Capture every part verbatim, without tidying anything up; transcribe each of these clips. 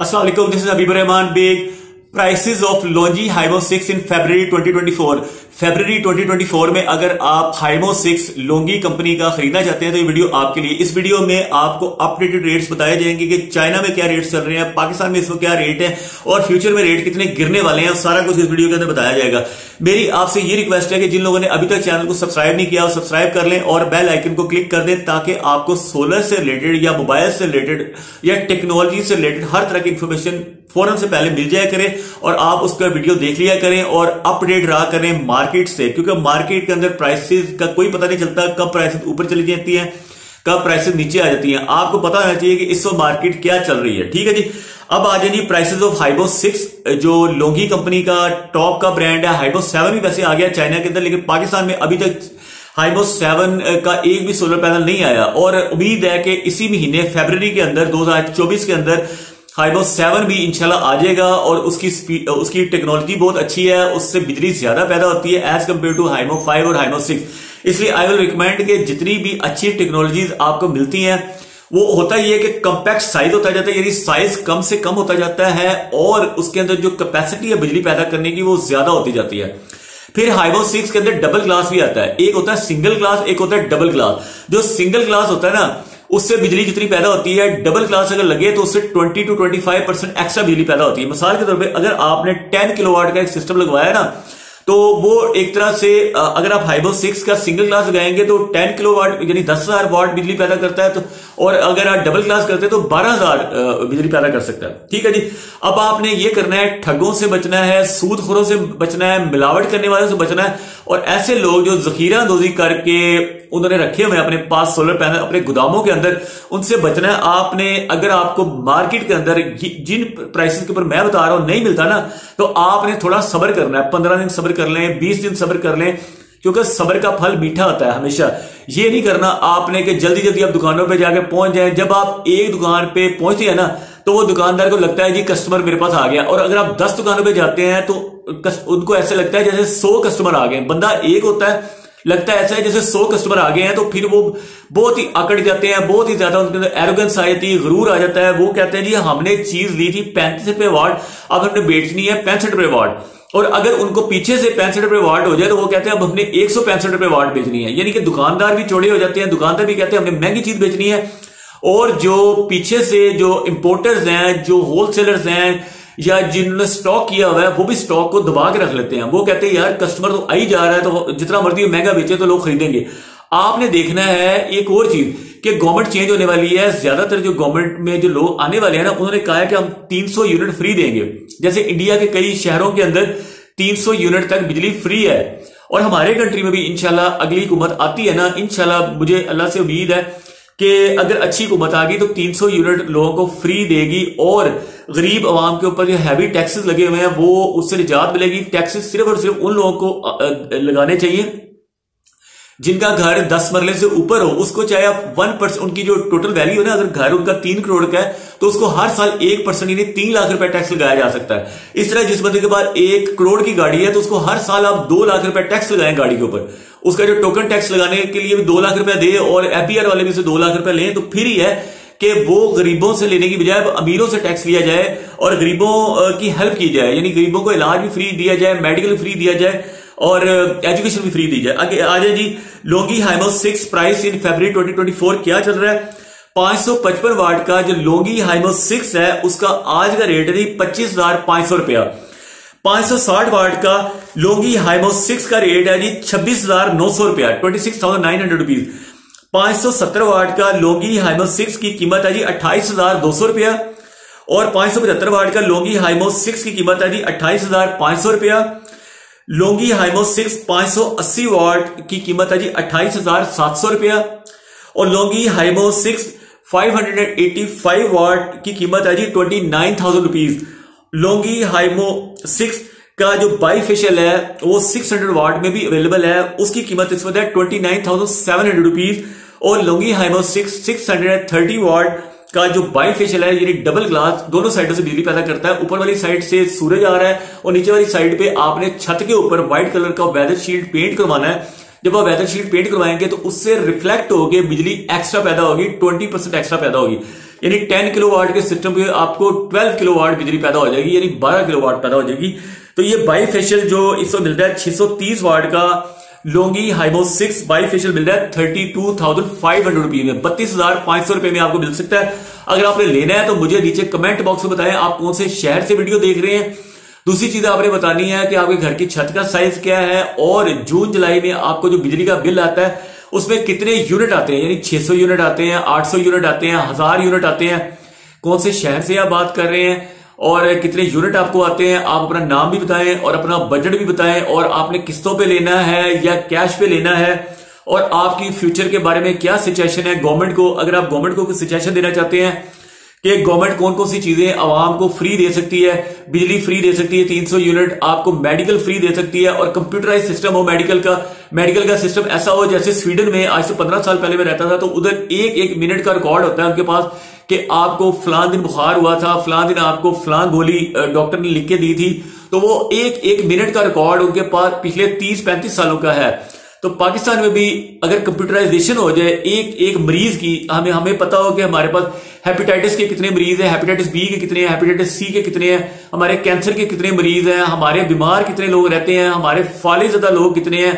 अस्सलाम वालेकुम, this is Habib ur Rahman Baig. Prices of Longi Himo six in February twenty twenty four. February twenty twenty four में अगर आप Himo six Longi company का खरीदना चाहते हैं तो ये वीडियो आपके लिए। इस वीडियो में आपको अपडेटेड रेट्स बताए जाएंगे कि चाइना में क्या रेट्स चल रहे हैं, पाकिस्तान में इस वक्त क्या रेट है और फ्यूचर में रेट कितने गिरने वाले हैं, सारा कुछ इस वीडियो के अंदर बताया जाएगा। मेरी आपसे ये रिक्वेस्ट है कि जिन लोगों ने अभी तक चैनल को सब्सक्राइब नहीं किया सब्सक्राइब कर लें और बेल आइकन को क्लिक कर दें ताकि आपको सोलर से रिलेटेड या मोबाइल से रिलेटेड या टेक्नोलॉजी से रिलेटेड हर तरह की इन्फॉर्मेशन फौरन से पहले मिल जाया करें और आप उसका वीडियो देख लिया करें और अपडेट रहा करें मार्केट से, क्योंकि मार्केट के अंदर प्राइसेस का कोई पता नहीं चलता, कब प्राइसेस ऊपर चली जाती हैं, कब प्राइसेस नीचे आ जाती हैं। आपको पता होना चाहिए कि इस वक्त मार्केट क्या चल रही है। ठीक है जी, अब आ जाइए प्राइसेस ऑफ हाइमो सिक्स जो लॉन्गी कंपनी का टॉप का ब्रांड है। हाइमो सेवन भी वैसे आ गया चाइना के अंदर, लेकिन पाकिस्तान में अभी तक हाइमो सेवन का एक भी सोलर पैनल नहीं आया और उम्मीद है कि इसी महीने फरवरी के अंदर दो हजार चौबीस के अंदर हाइमो सेवन भी इंशाल्लाह आ जाएगा और उसकी स्पीड उसकी टेक्नोलॉजी बहुत अच्छी है, उससे बिजली ज्यादा पैदा होती है as compare to Himo five और हाइमो सिक्स। इसलिए आई विल रिकमेंड कि जितनी भी अच्छी टेक्नोलॉजीज आपको मिलती हैं वो होता ही है कि कम्पैक्ट साइज होता जाता है, यानी साइज कम से कम होता जाता है और उसके अंदर जो कैपेसिटी है बिजली पैदा करने की वो ज्यादा होती जाती है। फिर हाइमो सिक्स के अंदर डबल ग्लास भी आता है, एक होता है सिंगल ग्लास, एक होता है डबल ग्लास। जो सिंगल ग्लास होता है ना उससे बिजली जितनी पैदा होती है, डबल ग्लास अगर लगे तो उससे बीस टू पच्चीस परसेंट एक्स्ट्रा बिजली पैदा होती है। मिसाल के तौर पे अगर आपने दस किलोवाट का एक सिस्टम लगवाया ना तो वो एक तरह से अगर आप हाइमो सिक्स का सिंगल ग्लास लगाएंगे तो दस किलोवाट यानी दस हजार वाट बिजली पैदा करता है, तो और अगर आप डबल ग्लास करते हैं तो बारह हजार बिजली पैदा कर सकता है। ठीक है जी, अब आपने ये करना है, ठगों से बचना है, सूदखोरों से बचना है, मिलावट करने वालों से बचना है और ऐसे लोग जो जखीरा अंदोजी करके उन्होंने रखे हुए अपने पास सोलर पैनल अपने गोदामों के अंदर, उनसे बचना है आपने। अगर आपको मार्केट के अंदर जिन प्राइसेस के ऊपर मैं बता रहा हूं नहीं मिलता ना तो आपने थोड़ा सब्र करना है, पंद्रह दिन सब्र कर लें, बीस दिन सब्र कर लें, क्योंकि सब्र का फल मीठा होता है। हमेशा ये नहीं करना आपने कि जल्दी जल्दी आप दुकानों पर जाकर पहुंच जाए। जब आप एक दुकान पे पहुंचते हैं ना तो वो दुकानदार को लगता है जी कस्टमर मेरे पास आ गया, और अगर आप दस दुकानों पर जाते हैं तो उनको ऐसे लगता है जैसे सौ कस्टमर आ गए। बंदा एक होता है, लगता है ऐसा है जैसे सौ कस्टमर आ गए हैं, तो फिर वो बहुत ही अकड़ जाते हैं, बहुत ही ज्यादा उनके अंदर एरोगेंस आ जाती है, गुरूर आ जाता है। वो कहते हैं जी हमने चीज ली थी पैंतीस रुपए वाट, अब हमने बेचनी है पैंसठ रुपए वाट, और अगर उनको पीछे से पैंसठ रुपए वाट हो जाए तो वो कहते हैं अब हमने एक सौ पैंसठ रुपए वाट बेचनी है। यानी कि दुकानदार भी चौड़े हो जाते हैं, दुकानदार भी कहते हैं हमने महंगी चीज बेचनी है, और जो पीछे से जो इंपोर्टर्स हैं, जो होलसेलर्स हैं या जिन्होंने स्टॉक किया हुआ है वो भी स्टॉक को दबा के रख लेते हैं। वो कहते हैं यार कस्टमर तो आई जा रहा है तो जितना मर्जी महंगा बेचे तो लोग खरीदेंगे। आपने देखना है एक और चीज कि गवर्नमेंट चेंज होने वाली है, ज्यादातर जो गवर्नमेंट में जो लोग आने वाले हैं ना उन्होंने कहा है कि हम तीन सौ यूनिट फ्री देंगे। जैसे इंडिया के कई शहरों के अंदर तीन सौ यूनिट तक बिजली फ्री है और हमारे कंट्री में भी इंशाल्लाह अगली हुकूमत आती है ना, इंशाल्लाह मुझे अल्लाह से उम्मीद है कि अगर अच्छी हुकूमत आ गई तो तीन सौ यूनिट लोगों को फ्री देगी और गरीब आवाम के ऊपर जो हैवी टैक्सेस लगे हुए हैं वो उससे निजात मिलेगी। टैक्सेस सिर्फ और सिर्फ उन लोगों को लगाने चाहिए जिनका घर दस मरले से ऊपर हो, उसको चाहे आप वन परसेंट उनकी जो टोटल वैल्यू है ना, अगर घर उनका तीन करोड़ का है तो उसको हर साल एक परसेंट यानी तीन लाख रुपए टैक्स लगाया जा सकता है। इस तरह जिस बंदे के पास एक करोड़ की गाड़ी है तो उसको हर साल आप दो लाख रुपए टैक्स लगाएं गाड़ी के ऊपर, उसका जो टोकन टैक्स लगाने के लिए भी दो लाख रुपए दे और एपीआर वाले भी से दो लाख रुपए लें, तो फिर ही है कि वो गरीबों से लेने की बजाय अमीरों से टैक्स लिया जाए और गरीबों की हेल्प की जाए, यानी गरीबों को इलाज भी फ्री दिया जाए, मेडिकल फ्री दिया जाए और एजुकेशन भी फ्री दी जाए। आगे आ जाए जी, Longi हाइमो six price in February twenty twenty four क्या चल रहा है। पांच सौ पचपन वाट का जो लॉन्गी हाइमो सिक्स है उसका आज का रेट है जी पच्चीस हजार पांच सौ रुपया। पांच सौ साठ वाट का लॉन्गी हाइमो सिक्स का रेट है जी छब्बीस हजार नौ सौ रुपया, twenty six thousand nine hundred rupees. पांच सौ सत्तर वाट का लॉन्गी हाइमो सिक्स की कीमत है जी अट्ठाईस हजार दो सौ रुपया और पांच सौ पचहत्तर वाट का लॉन्गी हाइमो सिक्स की कीमत है जी अट्ठाईस हजार पांच सौ रुपया। लॉन्गी हाइमो सिक्स पांच सौ अस्सी वाट की कीमत है जी अट्ठाईस हजार सात सौ रुपया और Longi हाइमो six five hundred and eighty five watt की कीमत है जी twenty nine thousand rupees. Longi हाइमो six का जो बाई फेशियल है वो सिक्स हंड्रेड वाट में भी अवेलेबल है, उसकी कीमत इस वक्त है twenty nine thousand seven hundred rupees और Longi हाइमो six six hundred and thirty watt का जो बाई फेशियल है यानी डबल ग्लास, दोनों साइडों से बिजली पैदा करता है। ऊपर वाली साइड से सूरज आ रहा है और नीचे वाली साइड पे आपने छत के ऊपर व्हाइट कलर का वेदर शील्ड पेंट करवाना है। जब आप वेदर शील्ड पेंट करवाएंगे तो उससे रिफ्लेक्ट होकर बिजली एक्स्ट्रा पैदा होगी, ट्वेंटी परसेंट एक्स्ट्रा पैदा होगी। यानी टेन किलोवाट के सिस्टम पे आपको ट्वेल्व किलोवाट बिजली पैदा हो जाएगी, यानी बारह किलोवाट पैदा हो जाएगी। तो ये बाईफेशियल जो इसको मिलता है छह सौ तीस वाट का लोंगी हाइमो सिक्स बाईफेशियल मिल रहा है thirty two thousand five hundred rupees में, बत्तीस हजार पांच सौ रुपए में आपको मिल सकता है। अगर आपने लेना है तो मुझे नीचे कमेंट बॉक्स में बताएं आप कौन से शहर से वीडियो देख रहे हैं। दूसरी चीज आपने बतानी है कि आपके घर की छत का साइज क्या है और जून जुलाई में आपको जो बिजली का बिल आता है उसमें कितने यूनिट आते हैं, यानी छह सौ यूनिट आते हैं, आठ सौ यूनिट आते हैं, हजार यूनिट आते हैं, कौन से शहर से आप बात कर रहे हैं और कितने यूनिट आपको आते हैं। आप अपना नाम भी बताएं और अपना बजट भी बताएं और आपने किस्तों पे लेना है या कैश पे लेना है और आपकी फ्यूचर के बारे में क्या सिचुएशन है गवर्नमेंट को। अगर आप गवर्नमेंट को कुछ सिचुएशन देना चाहते हैं कि गवर्नमेंट कौन कौन सी चीजें आवाम को फ्री दे सकती है, बिजली फ्री दे सकती है तीन सौ यूनिट, आपको मेडिकल फ्री दे सकती है और कंप्यूटराइज सिस्टम हो मेडिकल का। मेडिकल का सिस्टम ऐसा हो जैसे स्वीडन में आज से पंद्रह साल पहले मैं रहता था तो उधर एक एक मिनट का रिकॉर्ड होता है उनके पास कि आपको फलां दिन बुखार हुआ था, फलां दिन आपको फलां गोली डॉक्टर ने लिख के दी थी, तो वो एक एक मिनट का रिकॉर्ड उनके पास पिछले तीस पैंतीस सालों का है। तो पाकिस्तान में भी अगर कंप्यूटराइजेशन हो जाए एक एक मरीज की, हमें हमें पता हो कि हमारे पास हेपेटाइटिस के कितने मरीज हैं, हेपेटाइटिस बी के कितने हैं, हेपेटाइटिस सी के कितने हैं, हमारे कैंसर के कितने मरीज हैं, हमारे बीमार कितने लोग रहते हैं, हमारे फाले ज्यादा लोग कितने हैं,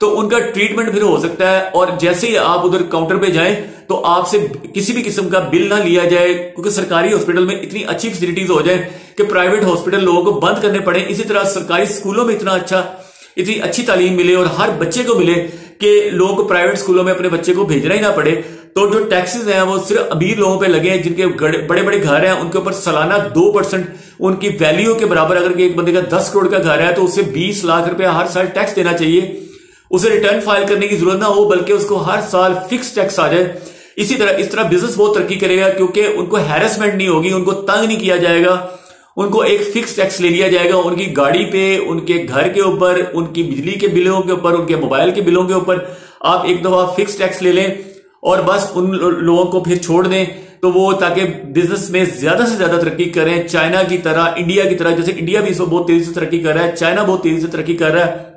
तो उनका ट्रीटमेंट फिर हो सकता है। और जैसे ही आप उधर काउंटर पे जाए तो आपसे किसी भी किस्म का बिल ना लिया जाए, क्योंकि सरकारी हॉस्पिटल में इतनी अच्छी फैसिलिटीज हो जाए कि प्राइवेट हॉस्पिटल लोगों को बंद करने पड़े। इसी तरह सरकारी स्कूलों में इतना अच्छा इतनी अच्छी तालीम मिले और हर बच्चे को मिले कि लोगों को प्राइवेट स्कूलों में अपने बच्चे को भेजना ही ना पड़े। तो जो टैक्सेस हैं वो सिर्फ अमीर लोगों पे लगे हैं, जिनके बड़े बड़े घर हैं उनके ऊपर सालाना दो परसेंट उनकी वैल्यू के बराबर। अगर एक बंदे का दस करोड़ का घर है तो उसे बीस लाख रुपया हर साल टैक्स देना चाहिए, उसे रिटर्न फाइल करने की जरूरत ना हो बल्कि उसको हर साल फिक्स टैक्स आ जाए। इसी तरह इस तरह बिजनेस बहुत तरक्की करेगा क्योंकि उनको हैरेसमेंट नहीं होगी, उनको तंग नहीं किया जाएगा, उनको एक फिक्स टैक्स ले लिया जाएगा उनकी गाड़ी पे, उनके घर के ऊपर, उनकी बिजली के बिलों के ऊपर, उनके मोबाइल के बिलों के ऊपर। आप एक दफा फिक्स टैक्स ले लें और बस उन लोगों को फिर छोड़ दें तो वो, ताकि बिजनेस में ज्यादा से ज्यादा तरक्की करें। चाइना की तरह, इंडिया की तरह, जैसे इंडिया भी इसको बहुत तेजी से तरक्की कर रहा है, चाइना बहुत तेजी से तरक्की कर रहा है,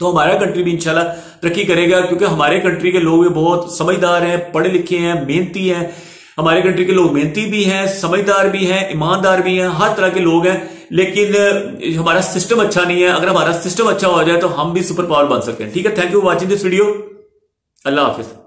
तो हमारा कंट्री भी इंशाल्लाह तरक्की करेगा क्योंकि हमारे कंट्री के लोग भी बहुत समझदार हैं, पढ़े लिखे हैं, मेहनती हैं। हमारे कंट्री के लोग मेहनती भी हैं, समझदार भी हैं, ईमानदार भी हैं, हर तरह के लोग हैं, लेकिन हमारा सिस्टम अच्छा नहीं है। अगर हमारा सिस्टम अच्छा हो जाए तो हम भी सुपर पावर बन सकते हैं। ठीक है, thank you for watching this video. अल्लाह हाफिज।